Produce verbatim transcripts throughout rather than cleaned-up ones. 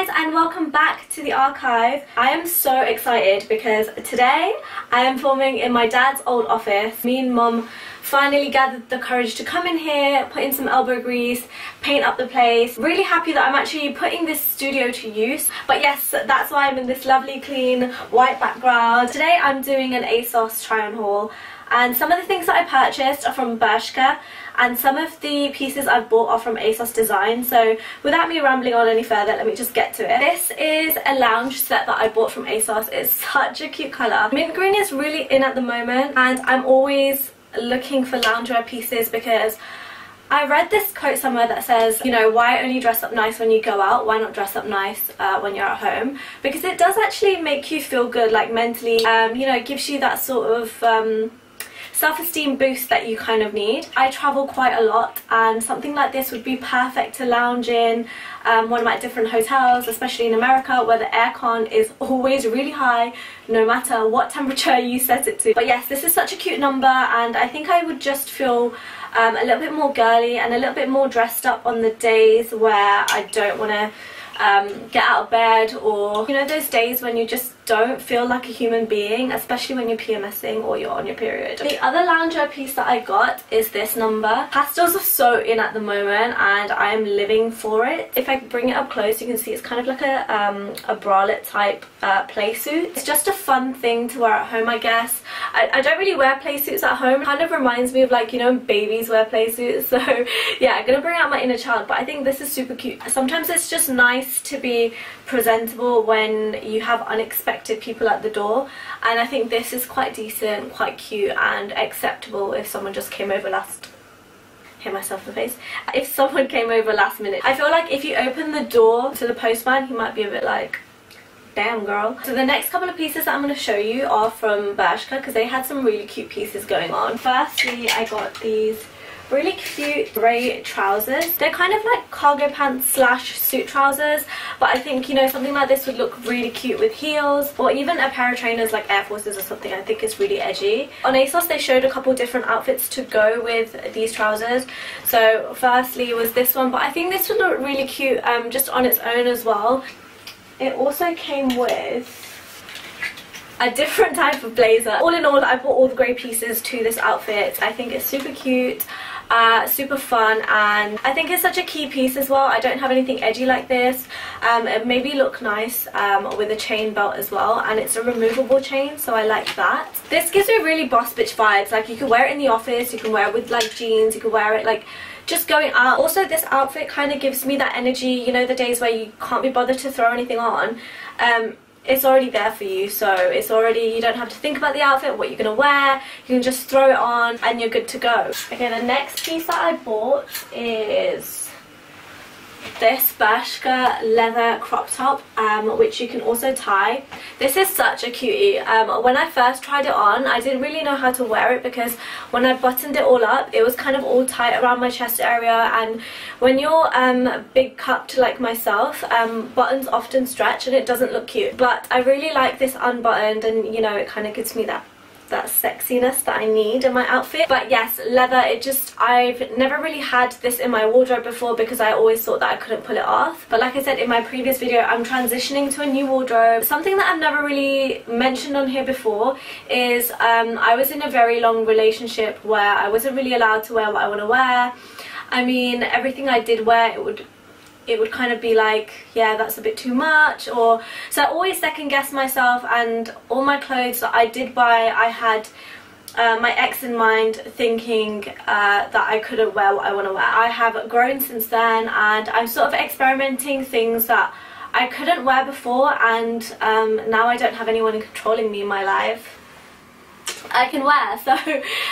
guys, and welcome back to The Archive. I am so excited because today I am filming in my dad's old office. Me and Mum finally gathered the courage to come in here, put in some elbow grease, paint up the place. Really happy that I'm actually putting this studio to use. But yes, that's why I'm in this lovely clean white background. Today I'm doing an ASOS try on haul, and some of the things that I purchased are from Bershka and some of the pieces I've bought are from ASOS Design. So without me rambling on any further, let me just get to it. This is a lounge set that I bought from ASOS. It's such a cute colour. Mint green is really in at the moment, and I'm always looking for loungewear pieces because I read this quote somewhere that says, you know, why only dress up nice when you go out? Why not dress up nice uh, when you're at home? Because it does actually make you feel good, like mentally, um, you know, it gives you that sort of um, self-esteem boost that you kind of need. I travel quite a lot, and something like this would be perfect to lounge in um, one of my different hotels, especially in America where the aircon is always really high no matter what temperature you set it to. But yes, this is such a cute number, and I think I would just feel um, a little bit more girly and a little bit more dressed up on the days where I don't want to Um, get out of bed, or you know, those days when you just don't feel like a human being, especially when you're PMSing or you're on your period. The other loungewear piece that I got is this number. Pastels are so in at the moment, and I am living for it. If I bring it up close, you can see it's kind of like a um, a bralette type uh, play suit. It's just a fun thing to wear at home, I guess. I, I don't really wear play suits at home. It kind of reminds me of, like, you know, babies wear play suits. So yeah, I'm gonna bring out my inner child, but I think this is super cute. Sometimes it's just nice to be presentable when you have unexpected people at the door, and I think this is quite decent, quite cute, and acceptable if someone just came over last hit myself in the face if someone came over last minute. I feel like if you open the door to the postman, he might be a bit like, damn girl. So the next couple of pieces that I'm going to show you are from Bershka because they had some really cute pieces going on. Firstly, I got these really cute grey trousers. They're kind of like cargo pants slash suit trousers, but I think, you know, something like this would look really cute with heels, or even a pair of trainers like Air Forces or something. I think it's really edgy. On ASOS they showed a couple different outfits to go with these trousers. So firstly was this one, but I think this would look really cute um, just on its own as well. It also came with a different type of blazer. All in all, I bought all the grey pieces to this outfit. I think it's super cute, Uh, super fun, and I think it's such a key piece as well. I don't have anything edgy like this. Um, it made me look nice um, with a chain belt as well, and it's a removable chain, so I like that. This gives me really boss bitch vibes. Like, you can wear it in the office, you can wear it with like jeans, you can wear it like just going out. Also, this outfit kind of gives me that energy, you know, the days where you can't be bothered to throw anything on. Um, it's already there for you, so it's already, you don't have to think about the outfit, what you're gonna wear. You can just throw it on and you're good to go. Okay, the next piece that I bought is this Bershka leather crop top, um, which you can also tie. This is such a cutie. Um, when I first tried it on, I didn't really know how to wear it because when I buttoned it all up, it was kind of all tight around my chest area, and when you're um, big cupped like myself, um, buttons often stretch and it doesn't look cute. But I really like this unbuttoned, and you know, it kind of gives me that that sexiness that I need in my outfit. But yes, leather, it just, I've never really had this in my wardrobe before because I always thought that I couldn't pull it off. But like I said in my previous video, I'm transitioning to a new wardrobe. Something that I've never really mentioned on here before is um, I was in a very long relationship where I wasn't really allowed to wear what I want to wear. I mean, everything I did wear, it would it would kind of be like, yeah, that's a bit too much, or so I always second guess myself, and all my clothes that I did buy, I had uh, my ex in mind, thinking uh, that I couldn't wear what I want to wear. I have grown since then, and I'm sort of experimenting things that I couldn't wear before, and um, now I don't have anyone controlling me in my life. I can wear, so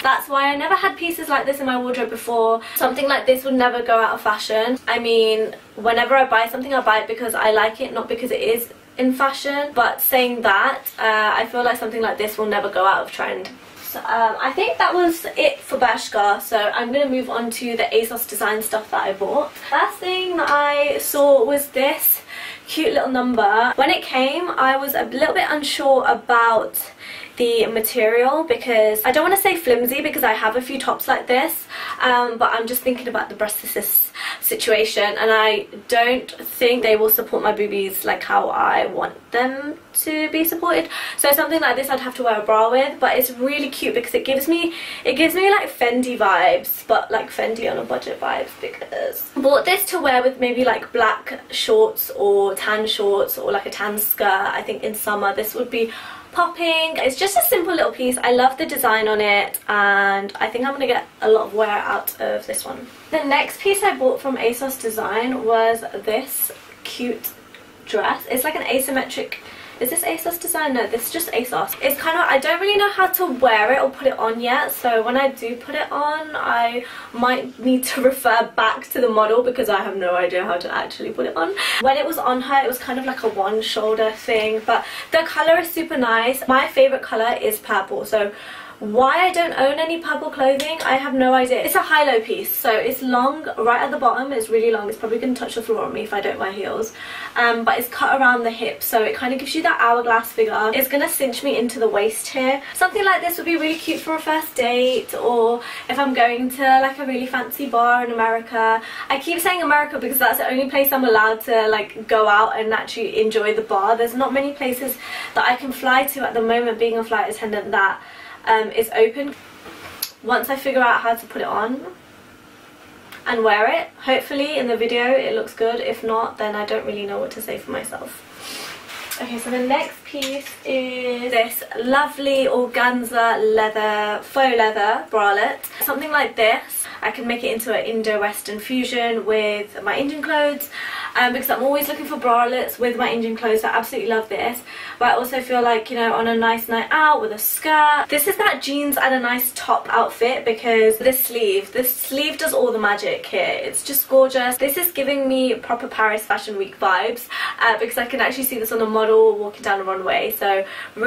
that's why I never had pieces like this in my wardrobe before. Something like this would never go out of fashion. I mean, whenever I buy something, I buy it because I like it, not because it is in fashion. But saying that, uh, I feel like something like this will never go out of trend. So, um, I think that was it for Bershka, so I'm going to move on to the ASOS Design stuff that I bought. Last thing that I saw was this cute little number. When it came, I was a little bit unsure about the material because I don't want to say flimsy because I have a few tops like this, um, but I'm just thinking about the breastises. situation, and I don't think they will support my boobies like how I want them to be supported. So something like this I'd have to wear a bra with, but it's really cute because it gives me it gives me like Fendi vibes, but like Fendi on a budget vibes, because I bought this to wear with maybe like black shorts or tan shorts or like a tan skirt. I think in summer this would be popping. It's just a simple little piece. I love the design on it, and I think I'm gonna get a lot of wear out of this one. The next piece I bought from ASOS Design was this cute dress. It's like an asymmetric, is this ASOS Design? No, this is just ASOS. It's kind of, I don't really know how to wear it or put it on yet, so when I do put it on, I might need to refer back to the model because I have no idea how to actually put it on. When it was on her, it was kind of like a one shoulder thing, but the colour is super nice. My favourite colour is purple, so why I don't own any purple clothing, I have no idea. It's a high-low piece, so it's long right at the bottom. It's really long. It's probably going to touch the floor on me if I don't wear heels. Um, but it's cut around the hip, so it kind of gives you that hourglass figure. It's going to cinch me into the waist here. Something like this would be really cute for a first date, or if I'm going to like a really fancy bar in America. I keep saying America because that's the only place I'm allowed to like go out and actually enjoy the bar. There's not many places that I can fly to at the moment, being a flight attendant, that Um, it's open. Once I figure out how to put it on and wear it, hopefully in the video it looks good. If not, then I don't really know what to say for myself. Okay, so the next piece is this lovely organza leather, faux leather bralette. Something like this. I can make it into an Indo-Western fusion with my Indian clothes, um, because I'm always looking for bralettes with my Indian clothes, so I absolutely love this. But I also feel like, you know, on a nice night out with a skirt. This is that jeans and a nice top outfit, because this sleeve, this sleeve does all the magic here. It's just gorgeous. This is giving me proper Paris Fashion Week vibes, uh, because I can actually see this on a model walking down a runway. So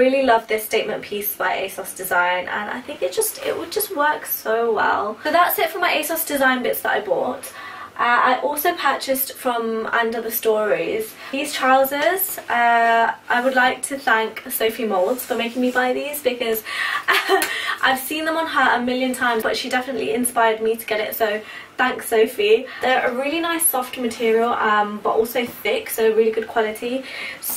really love this statement piece by ASOS Design, and I think it just, it would just work so well. So that's it for my ASOS Design bits that I bought. Uh, I also purchased from And Other Stories these trousers. Uh, I would like to thank Sophie Moulds for making me buy these, because I've seen them on her a million times, but she definitely inspired me to get it, so thanks Sophie. They're a really nice soft material, um, but also thick, so really good quality.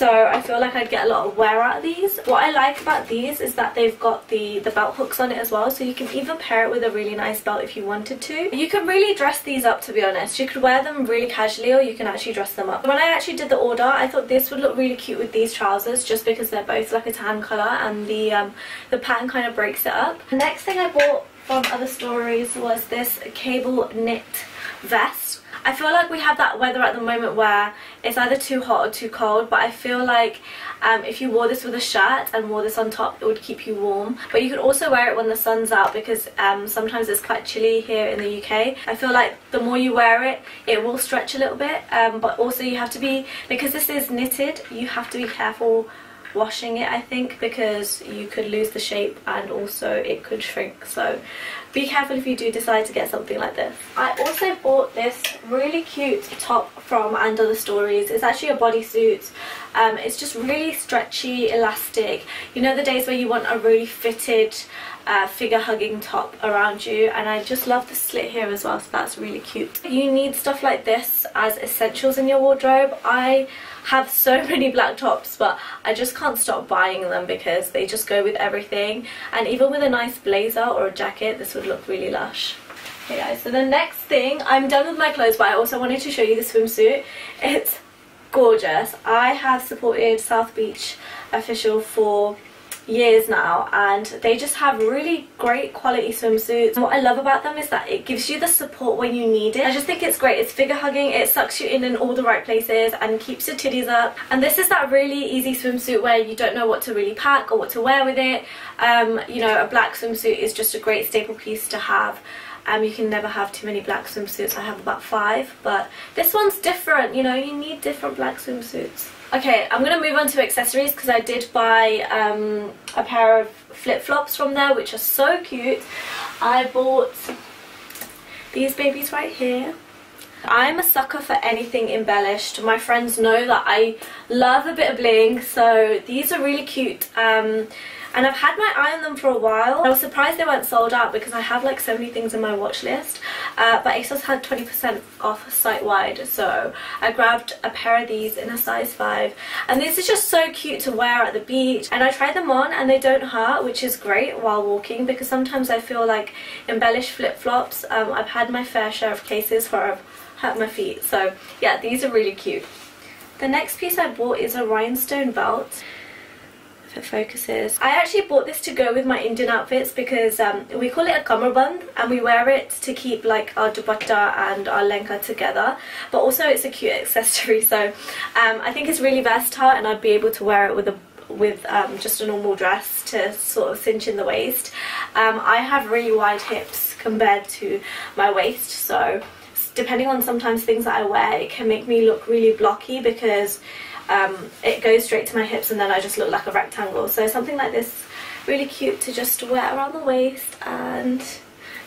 So I feel like I'd get a lot of wear out of these. What I like about these is that they've got the, the belt hooks on it as well, so you can even pair it with a really nice belt if you wanted to. You can really dress these up, to be honest. You could wear them really casually, or you can actually dress them up. When I actually did the order, I thought this would look really cute with these trousers, just because they're both like a tan colour, and the, um, the pattern kind of breaks it up. The next thing I bought from Other Stories was this cable knit vest. I feel like we have that weather at the moment where it's either too hot or too cold, but I feel like um, if you wore this with a shirt and wore this on top, it would keep you warm. But you could also wear it when the sun's out, because um, sometimes it's quite chilly here in the U K. I feel like the more you wear it, it will stretch a little bit, um, but also you have to be, because this is knitted, you have to be careful washing it, I think, because you could lose the shape and also it could shrink, so be careful if you do decide to get something like this. I also bought this really cute top from And Other Stories. It's actually a bodysuit. Um, it's just really stretchy, elastic. You know the days where you want a really fitted uh, figure hugging top around you, and I just love the slit here as well, so that's really cute. You need stuff like this as essentials in your wardrobe. I have so many black tops, but I just can't stop buying them because they just go with everything, and even with a nice blazer or a jacket this would look really lush. Okay guys, so the next thing, I'm done with my clothes, but I also wanted to show you the swimsuit. It's gorgeous. I have supported South Beach Official for years now, and they just have really great quality swimsuits. And what I love about them is that it gives you the support when you need it. I just think it's great. It's figure hugging, it sucks you in in all the right places and keeps your titties up. And this is that really easy swimsuit where you don't know what to really pack or what to wear with it. Um, you know, a black swimsuit is just a great staple piece to have. Um, you can never have too many black swimsuits. I have about five, but this one's different. You know, you need different black swimsuits. Okay, I'm going to move on to accessories, because I did buy um, a pair of flip-flops from there, which are so cute. I bought these babies right here. I'm a sucker for anything embellished. My friends know that I love a bit of bling, so these are really cute. Um, and I've had my eye on them for a while. I was surprised they weren't sold out because I have like so many things in my watch list, uh, but ASOS had twenty percent off site wide, so I grabbed a pair of these in a size five, and this is just so cute to wear at the beach, and I tried them on and they don't hurt, which is great while walking, because sometimes I feel like embellished flip-flops, um, I've had my fair share of cases where I've hurt my feet, so yeah, these are really cute. The next piece I bought is a rhinestone belt. If it focuses. I actually bought this to go with my Indian outfits because um, we call it a kamarband, and we wear it to keep like our dupatta and our lenka together, but also it's a cute accessory, so um, I think it's really versatile, and I'd be able to wear it with a with um, just a normal dress to sort of cinch in the waist. Um, I have really wide hips compared to my waist, so depending on sometimes things that I wear, it can make me look really blocky because um, it goes straight to my hips and then I just look like a rectangle. So something like this, really cute to just wear around the waist, and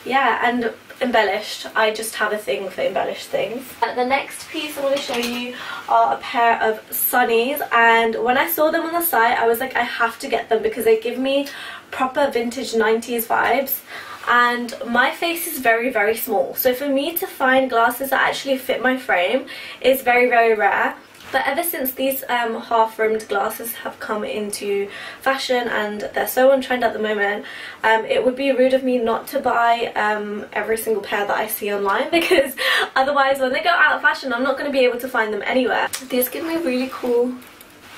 yeah, and embellished. I just have a thing for embellished things. Uh, the next piece I want to show you are a pair of sunnies, and when I saw them on the site I was like, I have to get them because they give me proper vintage nineties vibes. And my face is very, very small, so for me to find glasses that actually fit my frame is very, very rare. But ever since these um, half-rimmed glasses have come into fashion and they're so on trend at the moment, um, it would be rude of me not to buy um, every single pair that I see online, because otherwise when they go out of fashion I'm not going to be able to find them anywhere. These give me really cool,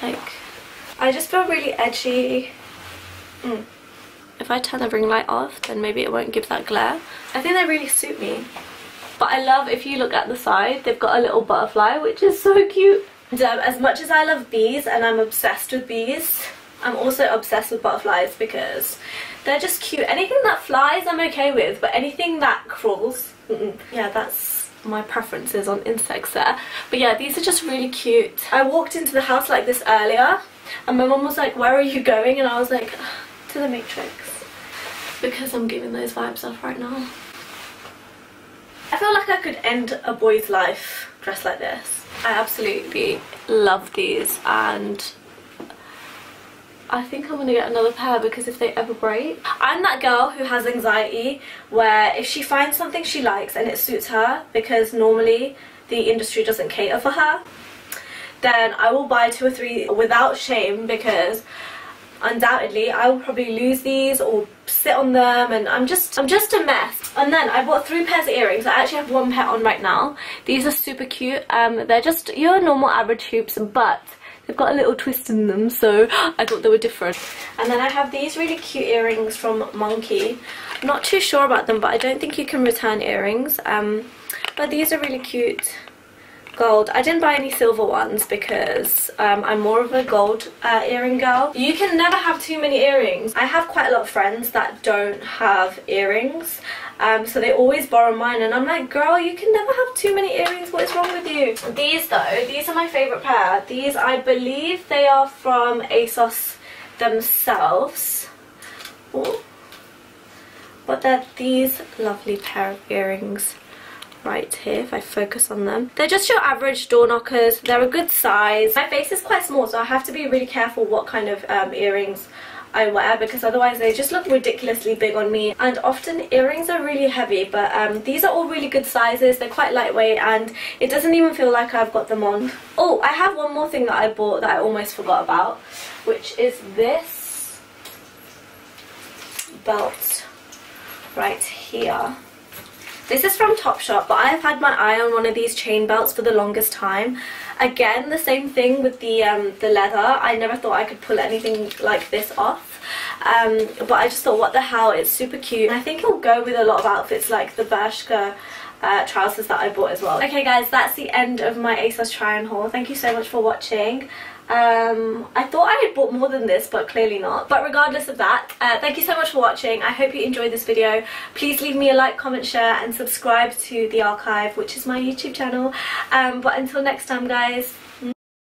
like, I just feel really edgy. Mm. If I turn the ring light off, then maybe it won't give that glare. I think they really suit me. But I love, if you look at the side, they've got a little butterfly, which is so cute. And, um, as much as I love bees, and I'm obsessed with bees, I'm also obsessed with butterflies because they're just cute. Anything that flies I'm okay with, but anything that crawls, mm-mm. Yeah, that's my preferences on insects there. But yeah, these are just really cute. I walked into the house like this earlier and my mum was like, where are you going? And I was like, to the Matrix, because I'm giving those vibes off right now. I feel like I could end a boy's life dressed like this. I absolutely love these, and I think I'm going to get another pair because if they ever break... I'm that girl who has anxiety where if she finds something she likes and it suits her, because normally the industry doesn't cater for her, then I will buy two or three without shame, because undoubtedly I will probably lose these or sit on them, and I'm just I'm just a mess. And then I bought three pairs of earrings. I actually have one pair on right now. These are super cute. Um, they're just your normal average hoops, but they've got a little twist in them, so I thought they were different. And then I have these really cute earrings from Monkey. I'm not too sure about them, but I don't think you can return earrings. Um, but these are really cute. Gold. I didn't buy any silver ones because um, I'm more of a gold uh, earring girl. You can never have too many earrings. I have quite a lot of friends that don't have earrings, um, so they always borrow mine, and I'm like, girl, you can never have too many earrings, what is wrong with you? These though, these are my favourite pair. These, I believe they are from ASOS themselves. Ooh. But they're these lovely pair of earrings right here, if I focus on them. They're just your average door knockers. They're a good size. My face is quite small, so I have to be really careful what kind of um, earrings I wear, because otherwise they just look ridiculously big on me, and often earrings are really heavy. But um, these are all really good sizes. They're quite lightweight and it doesn't even feel like I've got them on. Oh, I have one more thing that I bought that I almost forgot about, which is this belt right here. This is from Topshop, but I have had my eye on one of these chain belts for the longest time. Again, the same thing with the um, the leather. I never thought I could pull anything like this off, um, but I just thought, what the hell, it's super cute. And I think it'll go with a lot of outfits, like the Bershka uh, trousers that I bought as well. Okay guys, that's the end of my ASOS try on haul. Thank you so much for watching. Um, I thought I had bought more than this, but clearly not. But regardless of that, uh, thank you so much for watching. I hope you enjoyed this video. Please leave me a like, comment, share, and subscribe to The Archive, which is my YouTube channel. Um, but until next time, guys.